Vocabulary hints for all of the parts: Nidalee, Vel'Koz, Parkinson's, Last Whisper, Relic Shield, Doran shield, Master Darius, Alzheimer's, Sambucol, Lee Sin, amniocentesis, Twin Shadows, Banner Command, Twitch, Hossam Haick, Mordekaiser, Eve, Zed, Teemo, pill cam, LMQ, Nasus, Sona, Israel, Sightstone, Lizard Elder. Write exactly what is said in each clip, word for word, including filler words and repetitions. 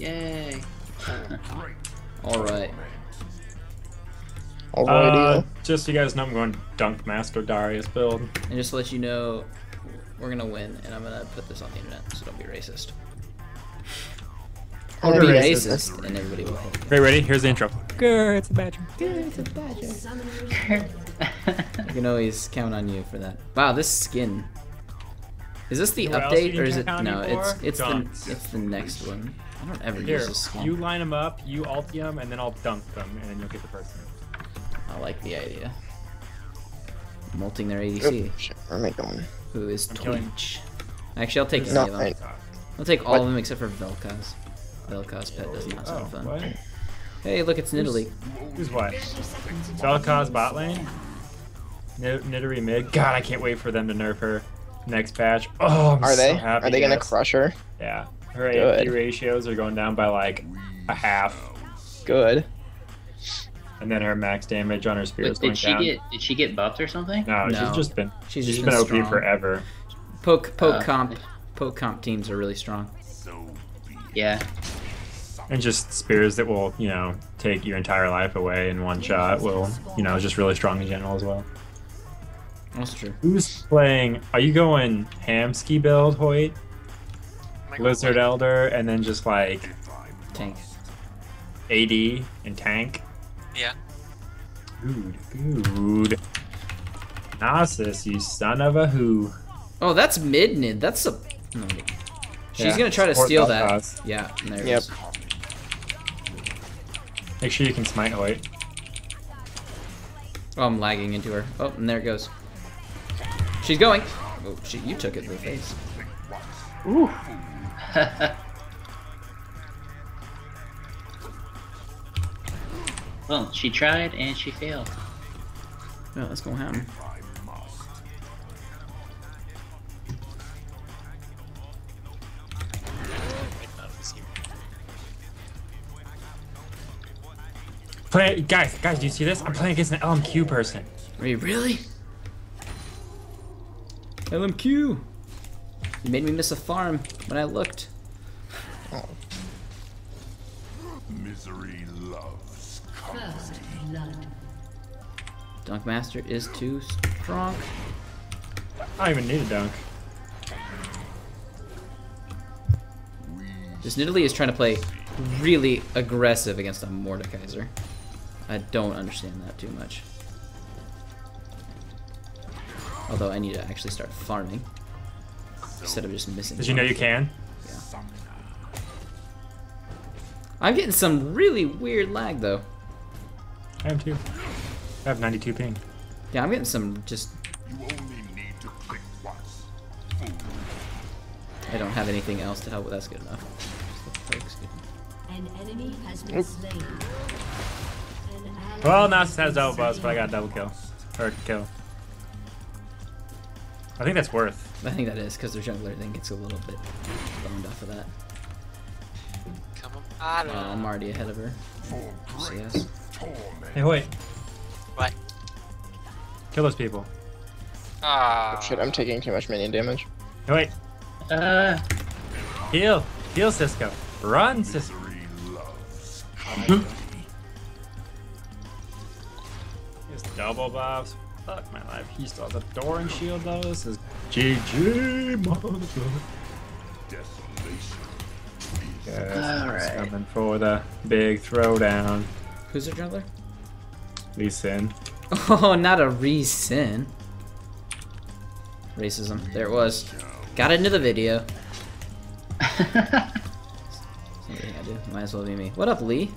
Yay. Alright. Uh, just so you guys know, I'm going to dunk Master Darius build. And just to let you know, we're going to win, and I'm going to put this on the internet, so don't be racist. I'll be racist, racist, and everybody will hate you. Great, ready? Here's the intro. Grr, it's a badger. Grr, it's a badger. I can always count on you for that. Wow, this skin. Is this the what update, or is it? No, it's it's Dunks. the it's the next one. I don't ever Here, use this skin. You line them up, you ult them, and then I'll dunk them, and then you'll get the first one. I like the idea. Molting their A D C. Where am I going? Who is Twitch? Actually, I'll take any of them. I'll take all what? of them except for Vel'Koz. Vel'Koz pet does not sound oh, fun. What? Hey, look, it's Nidalee. Who's what? Vel'Koz bot lane? Nidalee mid? God, I can't wait for them to nerf her next patch. Oh, I'm Are so they? Happy, are they going to crush her? Yeah. Her A P ratios are going down by like a half. Good. And then her max damage on her spear Wait, is going did she down. Get, did she get buffed or something? No, no. she's just been she's, she's just been, been O P forever. Poke poke uh, comp poke comp teams are really strong. Yeah. And just spears that will, you know, take your entire life away in one shot will, you know, just really strong in general as well. That's true. Who's playing? Are you going Hamski build, Hoyt? Lizard Elder, and then just like tank, A D and tank. Yeah. Dude, dude. Nasus, you son of a who. Oh, that's mid nid. That's a. No. She's yeah. gonna try to Support steal that. Cost. Yeah. There yep. Is. Make sure you can smite Hoyt. Oh, I'm lagging into her. Oh, and there it goes. She's going. Oh, she, you took it in the face. Ooh. Well, she tried and she failed. No, that's gonna happen. Play, guys, guys, do you see this? I'm playing against an L M Q person. Are you really? L M Q! You made me miss a farm when I looked. Oh. Misery loves company. Dunk Master is too strong. I don't even need a dunk. This Nidalee is trying to play really aggressive against a Mordekaiser. I don't understand that too much. Although I need to actually start farming instead of just missing. Did you know you can? Yeah. I'm getting some really weird lag though. I am too. I have ninety-two ping. Yeah, I'm getting some just. You only need to click once. I don't have anything else to help with. That's good enough. An enemy has been slain. Well, Nasus has double buzz, but I got double kill. Or kill. I think that's worth. I think that is, because their jungler thing gets a little bit boned off of that. Come on. I don't uh, know. I'm already ahead of her. So yes. Hey, wait. What? Kill those people. Ah. Oh, shit, I'm taking too much minion damage. Hey, wait. Uh. Heal. Heal, Cisco. Run, Cisco. Just double buffs. Fuck my life. He still has a Doran shield though. This is G G, motherfucker. Desolation. Alright. Coming for the big throwdown. Who's the jungler? Lee Sin. Oh, not a Lee Sin. Racism. There it was. Got into the video. Something I do. Might as well be me. What up, Lee?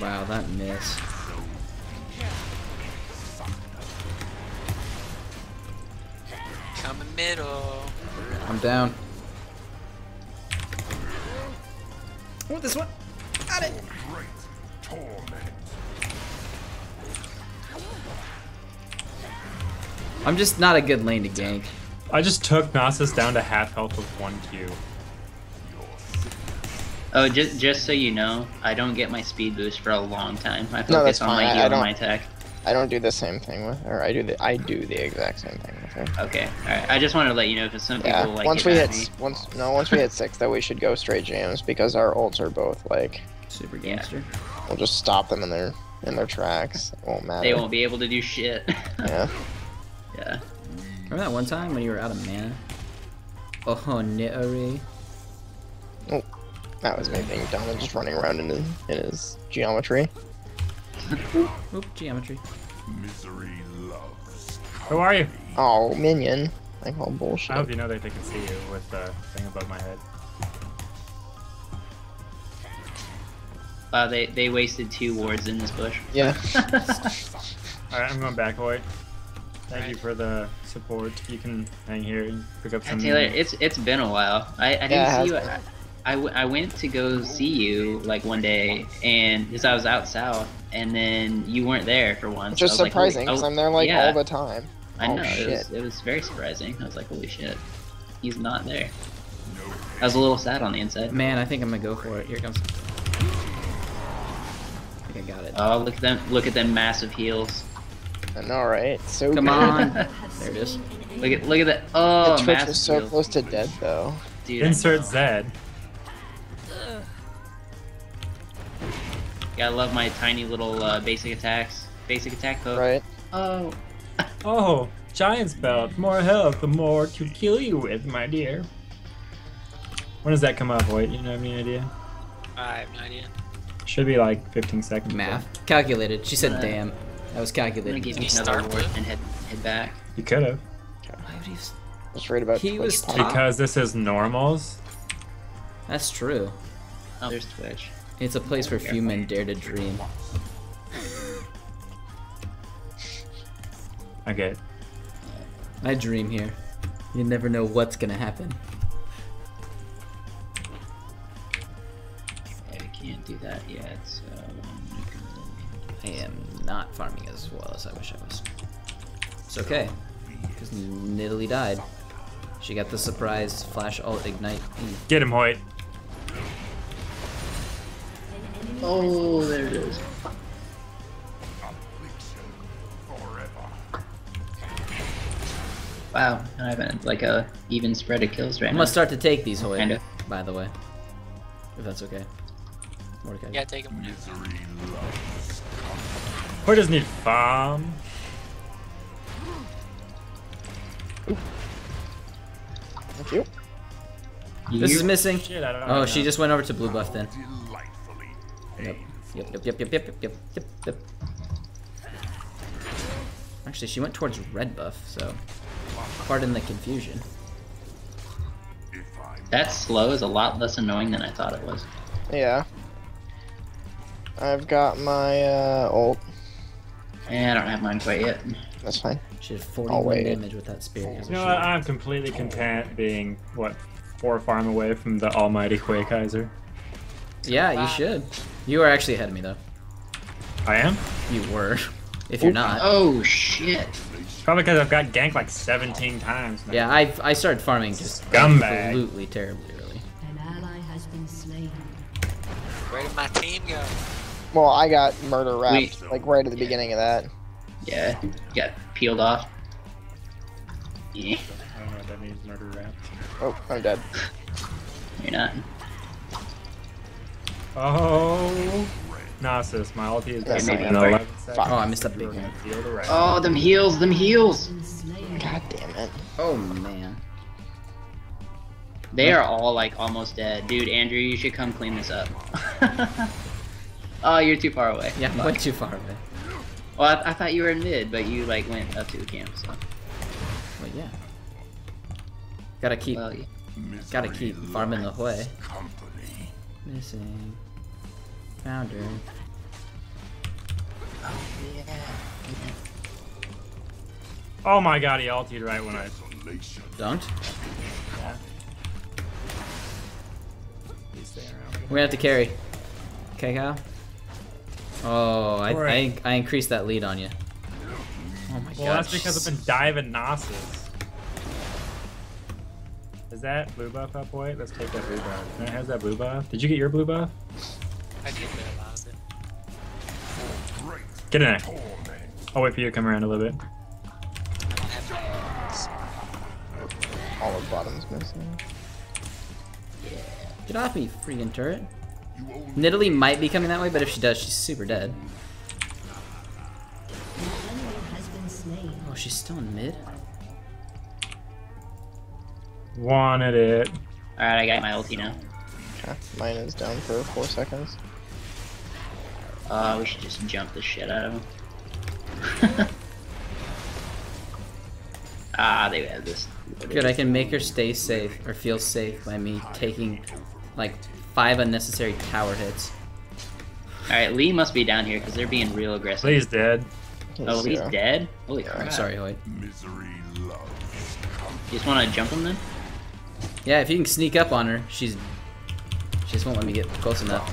Wow, that missed. Come in middle. I'm down. I want this one. Got it. I'm just not a good lane to gank. I just took Nasus down to half health with one Q. Oh, just just so you know, I don't get my speed boost for a long time. I focus no, on my heal and my attack. I don't do the same thing with her. I do the I do the exact same thing with her. Okay, alright. I just wanted to let you know because some people yeah. like once we hit once no once we hit six though we should go straight jams because our ults are both like super gangster. Yeah. We'll just stop them in their in their tracks. It won't matter. They won't be able to do shit. Yeah. Yeah. Remember that one time when you were out of mana? Oh, Nidalee. Oh, that was me being dumb and just running around in his, in his geometry. Oop, geometry. Misery loves. Who are you? Oh, minion. I call bullshit. I hope you know that they can see you with the thing above my head. Wow, they, they wasted two wards in this bush. Yeah. Alright, I'm going back, Hoyt. Thank right. you for the support. You can hang here and pick up some... Taylor, it's, it's been a while. I, I didn't yeah, see you. I, I, I went to go see you, like, one day, and because I was out south, and then you weren't there for once. Just so surprising, because like, oh, I'm there, like, yeah. all the time. I know. Oh, it, was, it was very surprising. I was like, holy shit. He's not there. I was a little sad on the inside. Man, I think I'm going to go for it. Here comes... I think I got it. Oh, look at them, look at them massive heels. I know, right? So Come good. on. There it is. Look at, look at that. Oh, the Twitch was so heels. close to dead, though. Dude, Insert Zed. Yeah, I love my tiny little uh, basic attacks. Basic attack poke. Right. Oh. Oh, Giant's Belt. More health, the more to kill you with, my dear. When does that come up, Hoyt? You don't have any idea? I have no idea. Should be like fifteen seconds. Math. Before. Calculated. She said, uh, damn. That was calculated. Give me another ward and head, head back. You could have. Why would he have... I was worried about he Twitch. Was because this is normals. That's true. Oh, there's Twitch. It's a place where few men dare to dream. I get it. I dream here. You never know what's gonna happen. I can't do that yet, so... I am not farming as well as I wish I was. It's okay, because Nidalee died. She got the surprise flash ult ignite. Get him, Hoyt. Oh, there it is. Wow, I haven't like a even spread of kills right I'm now. I'm gonna start to take these, Hoyt. Kinda. By the way, if that's okay. Mordekaiser. Yeah, take him. Hoyt doesn't need farm. Ooh. Thank you. This you? is missing. Shit, I don't know. Oh, she just went over to blue buff then. Yep. Yep, yep, yep, yep, yep, yep, yep, yep. Actually, she went towards red buff, so pardon the confusion. That slow is a lot less annoying than I thought it was. Yeah. I've got my uh, ult. And I don't have mine quite yet. That's fine. She did forty-one damage with that spear. You know what? I'm completely content being, what, four farm away from the almighty Quakeiser. Yeah, wow. You should. You are actually ahead of me, though. I am? You were. If Ooh. You're not. Oh, shit. Probably because I've got ganked like seventeen times now. Yeah, I I started farming just Scumbag. absolutely terribly early. An ally has been slain. Where did my team go? Well, I got murder wrapped, like right at the yeah. beginning of that. Yeah, got peeled off. Yeah. I don't know what that means, murder wrapped. Oh, I'm dead. You're not. Oh, Nasus, my ulti is back in eleven seconds. Oh, I missed a big one. Oh, them heals, them heals! God damn it. Oh, man. They are all, like, almost dead. Dude, Andrew, you should come clean this up. Oh, you're too far away. Yeah, I went too far away. Well, I, th I thought you were in mid, but you, like, went up to the camp, so... Well, yeah. Gotta keep... Well, yeah. Gotta keep farming the way. Missing. Found her. Oh, yeah. Oh my god, he ultied right when I... Don't? Yeah. We're gonna have to carry. Okay, Kyle? Oh, I, I, I increased that lead on you. Oh my god. Well, that's because I've been diving Nasus. Is that blue buff up, boy? Let's take that blue buff. Can I have that blue buff? Did you get your blue buff? I did, but I lost it. Get in there. I'll wait for you to come around a little bit. All of bottom's missing. Yeah. Get off me, freaking turret. Nidalee might be coming that way, but if she does, she's super dead. Oh, she's still in mid? Wanted it. Alright, I got my ulti now. Okay, mine is down for four seconds. Uh, we should just jump the shit out of him. Ah, they had this. Good, I can make her stay safe, or feel safe, by me taking, like, five unnecessary tower hits. Alright, Lee must be down here, because they're being real aggressive. Lee's dead. Oh, Lee's yeah. dead? Holy crap. I'm sorry, Hoyt. You just want to jump him, then? Yeah, if you can sneak up on her, she's... She just won't let me get close enough.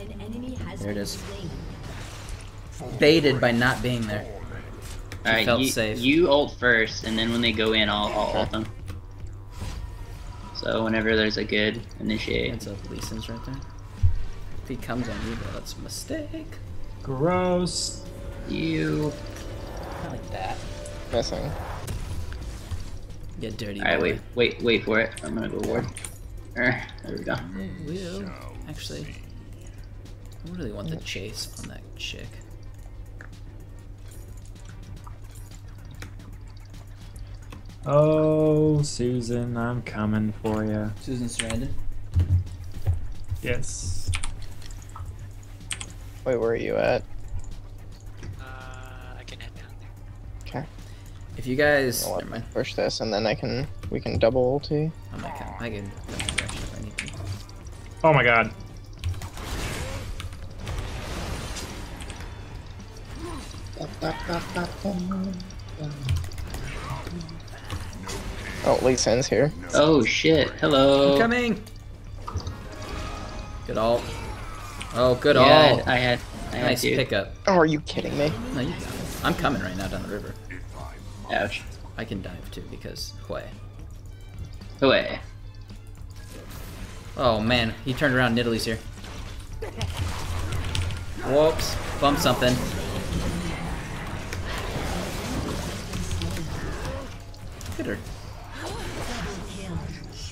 An enemy has there it is. Baited by not being there. She All felt right, you, safe. You ult first, and then when they go in, I'll, I'll ult them. So whenever there's a good initiate. That's up Lee Sin's right there. If he comes on you, that's a mistake. Gross. You. Not like that. Missing. Get dirty. Alright, wait, wait, wait for it. I'm gonna go ward. There we go. We'll actually. I really want the chase on that chick. Oh, Susan, I'm coming for you. Susan surrounded? Yes. Wait, where are you at? Uh, I can head down there. Okay. If you guys I'll never mind. Push this, and then I can we can double ulti. Oh my god, I can. I need to. Oh my god. Oh, Lee Sin's here. Oh shit! Hello. I'm coming. Good ult. Oh, good ult. Yeah, I had. I had nice dude. pickup. Oh, are you kidding me? No, you got it. I'm coming right now down the river. Ouch. I can dive too because Hui. Hui. Oh man, he turned around. Nidalee's here. Whoops! Bump something. Hit her.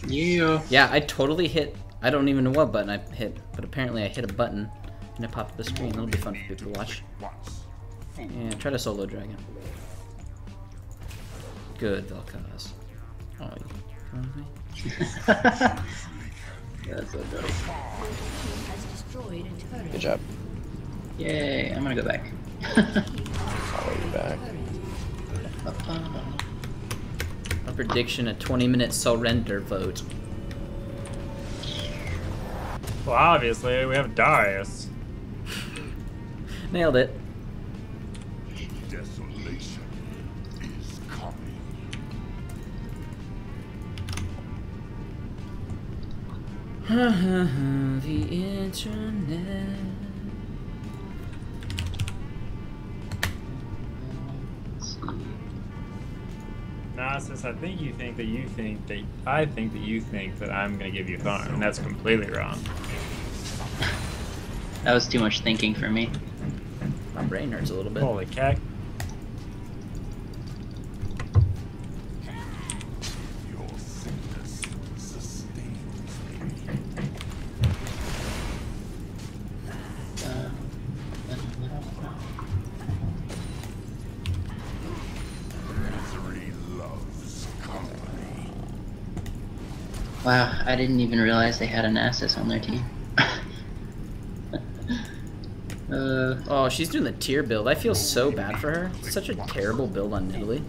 Yeah. Yeah, I totally hit. I don't even know what button I hit, but apparently I hit a button and it popped up the screen. That'll be fun for people to watch. Yeah, try to solo dragon. Good, Vel'Koz. Oh, you coming with me? That's so dope. Good job. Yay, I'm gonna go back. Follow you back. A prediction, a twenty minute surrender vote. Well, obviously, we have Darius. Nailed it. Desolation is coming. The internet. Nasus, I think you think that you think that I think that you think that I'm gonna give you thorn, and that's completely wrong. That was too much thinking for me. My brain hurts a little bit. Holy cack. Your sickness sustains me. Uh, Misery loves company. Wow, I didn't even realize they had a Nasus on their team. Uh, oh, she's doing the tier build. I feel so bad for her. It's such a terrible build on Nidalee.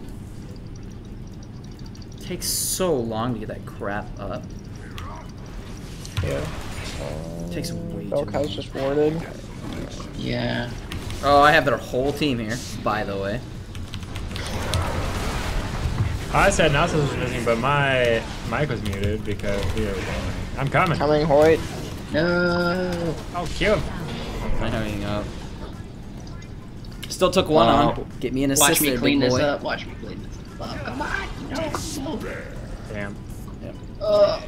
It takes so long to get that crap up. Yeah. Um, it takes way too long. Vel'Koz just warded. Yeah. Oh, I have their whole team here, by the way. I said Nasus was missing, but my mic was muted because we were going. I'm coming. Coming, Hoyt. No. Oh, cute. I'm hurrying up. Still took one wow. on. Get me an assist. Watch me clean this up. Watch me clean this up. Come on. No. Damn. Yep. Uh.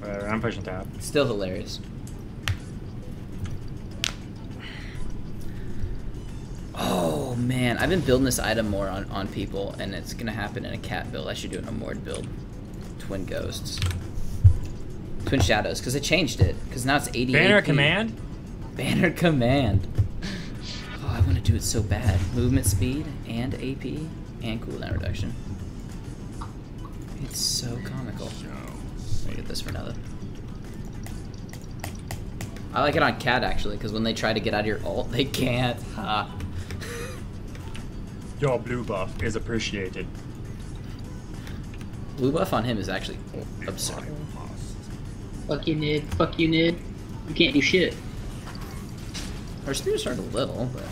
Whatever, I'm pushing top. Still hilarious. Oh man, I've been building this item more on, on people, and it's gonna happen in a cat build. I should do it in a Mord build. Twin Ghosts. Twin Shadows, because I changed it. Because now it's eighty-eight. Banner Command? Banner Command. Oh, I want to do it so bad. Movement speed, and A P, and cooldown reduction. It's so comical. I'll get this for nothing. I like it on cat, actually, because when they try to get out of your ult, they can't. Ha. Your blue buff is appreciated. Blue buff on him is actually absurd. Fuck you, Nid. Fuck you, Nid. You can't do shit. Our spears are a little, but...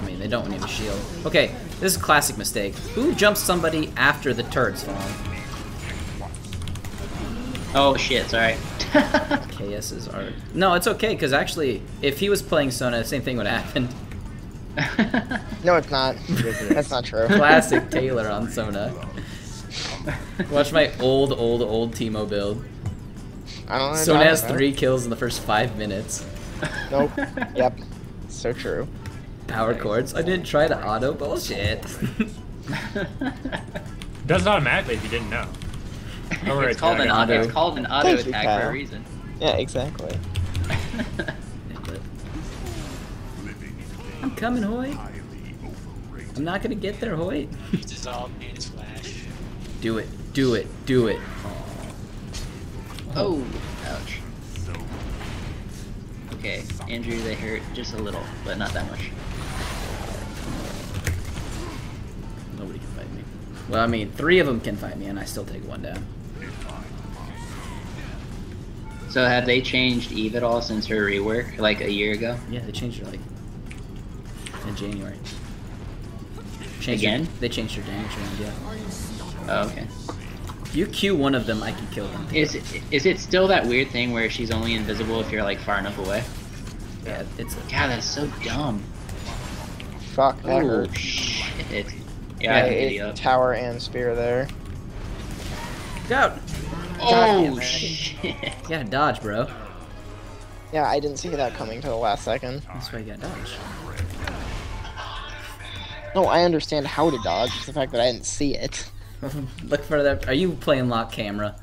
I mean, they don't need a shield. Okay, this is a classic mistake. Who jumps somebody after the turret's falling? Oh shit, sorry. K S's are... No, it's okay, because actually, if he was playing Sona, the same thing would have happened. No, it's not. That's not true. Classic Taylor on Sona. Watch my old, old, old Teemo build. I don't know. Sona has three kills in the first five minutes. Nope. Yep. So true. Power chords. I didn't try to auto bullshit. Does automatically if you didn't know. It's, it's, called an auto, it's called an auto Thank attack you, for a reason. Yeah, exactly. I'm coming, Hoyt. I'm not gonna get there, Hoyt. Dissolve and flash. Do it, do it, do it. Oh, ouch. Okay, Andrew, they hurt just a little, but not that much. Nobody can fight me. Well, I mean, three of them can fight me, and I still take one down. So have they changed Eve at all since her rework, like a year ago? Yeah, they changed her, like, in January. Changed Again? Her, they changed her damage range, yeah. Oh, okay. If you Q one of them, I can kill them. Is it, is it still that weird thing where she's only invisible if you're, like, far enough away? Yeah, it's... God, that's so dumb. Fuck, that hurt. Oh, shit. Yeah, yeah, I it, up. Tower and spear there. Go! Oh, shit. You gotta dodge, bro. Yeah, I didn't see that coming till the last second. That's why you gotta dodge. No, I understand how to dodge. It's the fact that I didn't see it. Look for that. Are you playing lock camera?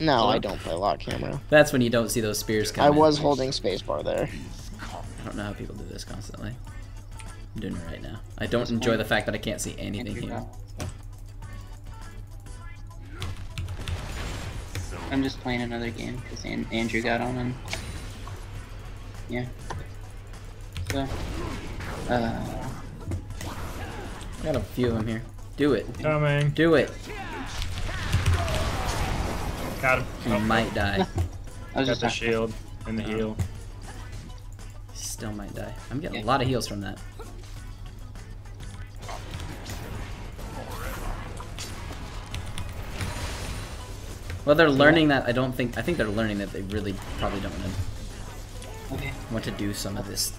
No, oh, I don't play lock camera. That's when you don't see those spears coming. I was in. Holding spacebar there. I don't know how people do this constantly. I'm doing it right now. I don't enjoy the fact that I can't see anything here. I'm just playing another game because Andrew got on and yeah. So, uh, got a few of them here. Do it. Coming. Do it. Got him. He might die. I was got just the shield and the um, heal. Still might die. I'm getting a lot of heals from that. Well, they're learning that I don't think... I think they're learning that they really probably don't want to, okay. want to do some of this.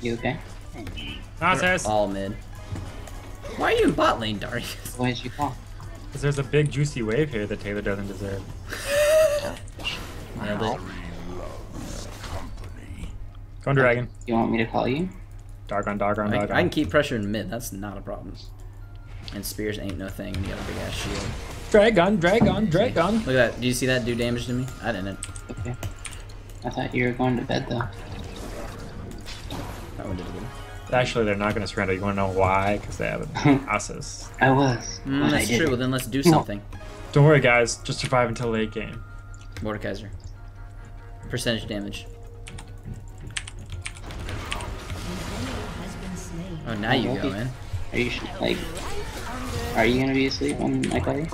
You okay? Nasus! All mid. Why are you in bot lane, Darius? Why did you call? Because there's a big juicy wave here that Taylor doesn't deserve. Wow. Go on, Dragon. You want me to call you? Dargon, Dargon, Dargon. I can keep pressuring mid. That's not a problem. And spears ain't no thing. You got a big ass shield. Dragon, Dragon, Dragon. Look at that. Do you see that do damage to me? I didn't. Okay. I thought you were going to bed though. That one did good. Actually, they're not going to surrender. You want to know why? Because they have Nasus. I was. Mm, that's I true. Well, then let's do something. Don't worry, guys. Just survive until late game. Mordekaiser. Percentage damage. Oh, now you go, man. Are you like? Are you gonna be asleep when I call you?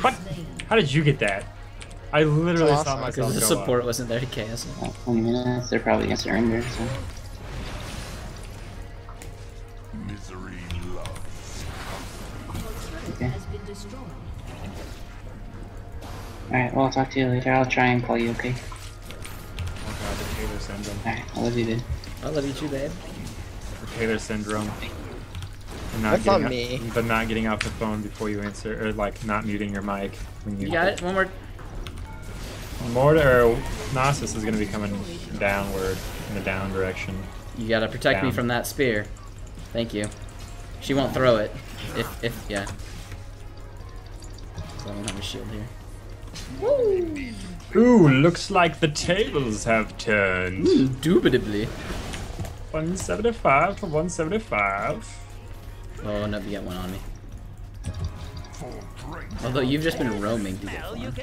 What? How did you get that? I literally awesome. saw myself go up. The support up. wasn't there to chaos. Twenty minutes. They're probably gonna surrender. So. Misery loves company. Okay. All right. Well, I'll talk to you later. I'll try and call you. Okay. Oh God, the Taylor syndrome. All right. I love you, dude. I love you too, babe. Taylor syndrome. And not That's on me. Up, but not getting off the phone before you answer, or like not muting your mic. When you, you got it. One more. Mordor, Nasus is gonna be coming downward in the down direction. You gotta protect down. me from that spear. Thank you. She won't throw it. If, if, yeah. So I don't have a shield here. Woo! Ooh, looks like the tables have turned. Ooh, indubitably. one seventy-five for one seventy-five. Oh, no, you got one on me. Although you've just been roaming to get one.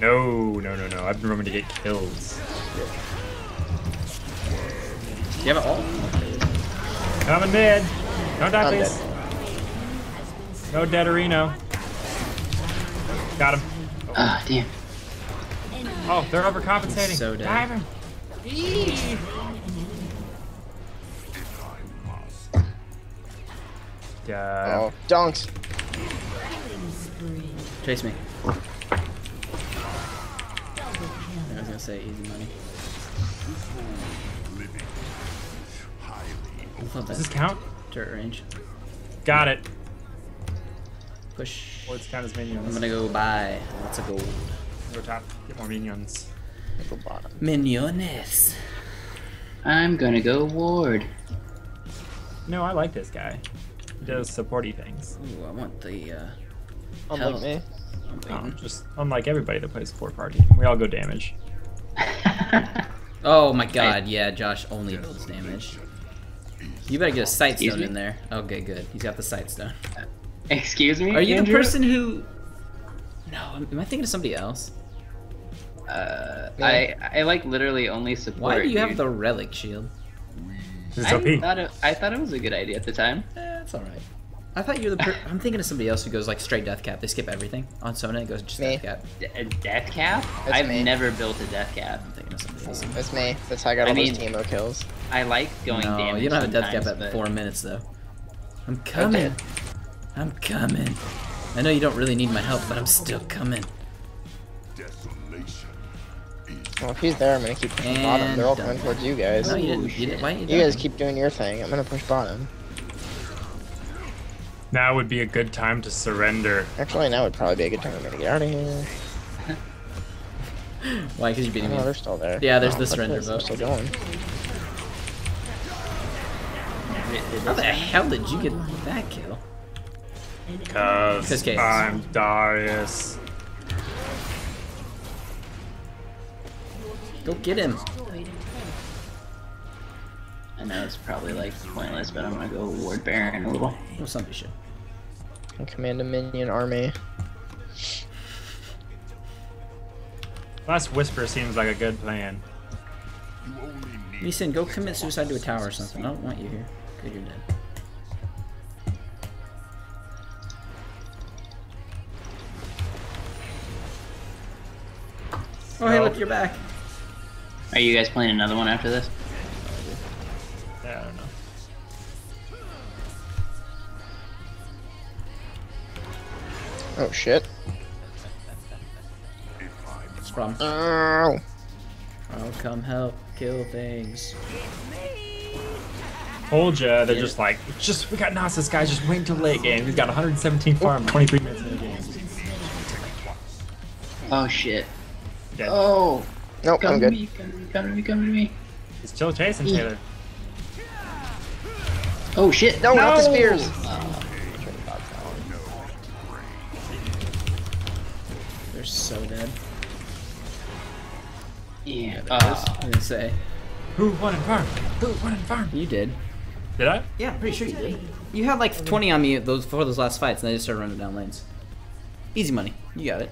No, no, no, no. I've been roaming to get kills. Do you have it all? Coming mid. No die, please. No Deaderino. Got him. Oh, oh damn. Oh, they're overcompensating. He's so dead. Dive him. Eee. Oh, don't. Chase me. I was gonna say easy money. Does this count? Dirt range. Got it. Push. Let's count as minions. I'm gonna go buy lots of gold. Go top. Get more minions. Go bottom. Miniones. I'm gonna go ward. No, I like this guy. He does supporty things. Ooh, I want the. Uh, unlike health. me. No, just unlike everybody that plays four party, we all go damage. Oh my God! Yeah, Josh only builds damage. You better get a Sightstone in there. Okay, good. He's got the Sightstone. Excuse me. Are you Andrew? the person who? No, am I thinking of somebody else? Uh, yeah. I I like literally only support. Why do you dude. have the Relic Shield? I thought, it, I thought it was a good idea at the time. That's eh, all right. I thought you were the. Per I'm thinking of somebody else who goes like straight death cap. They skip everything on Sona. It goes just me. death cap. D death cap? That's I've me. never built a death cap. I'm thinking of somebody else. That's me. That's how I got I all mean, those Teemo kills. I like going no, damage. You don't have a death cap at but... four minutes though. I'm coming. Okay. I'm coming. I know you don't really need my help, but I'm still coming. Well, if he's there, I'm gonna keep pushing and bottom. They're all coming towards you guys. No, you didn't. You, didn't. Why you, you guys keep doing your thing. I'm gonna push bottom. Now would be a good time to surrender. Actually, now would probably be a good time for me to get out of here. Why? Because you're beating me. Oh, they're still there. Yeah, there's oh, the surrender vote. Still going. How the hell did you get that kill? Because I'm Darius. Go get him. I know it's probably like pointless, but I'm gonna go ward Baron a little. Well, somebody should. And command a minion army. Last Whisper seems like a good plan. Lee Sin, go commit suicide to a tower or something. I don't want you here. Good, you're dead. Oh, hey, look, you're back. Are you guys playing another one after this? Yeah, I don't know. Oh shit! What's the problem? Oh! Oh, come help kill things. Told ya, they're yeah. just like, just we got Nasus, guys. Just wait until late game. We've got one hundred seventeen farm, twenty-three minutes in the game. Oh shit! Dead. Oh. Nope, come I'm good. To me, come to me, come to me, come to me. He's still chasing yeah. Taylor. Oh shit, no, no! Not the spears! Oh. They're so dead. Yeah, uh, I was gonna say. Who won in farm? Who won in farm? You did. Did I? Yeah, I'm pretty sure you did. You had like twenty on me those, for those last fights and I just started running down lanes. Easy money, you got it.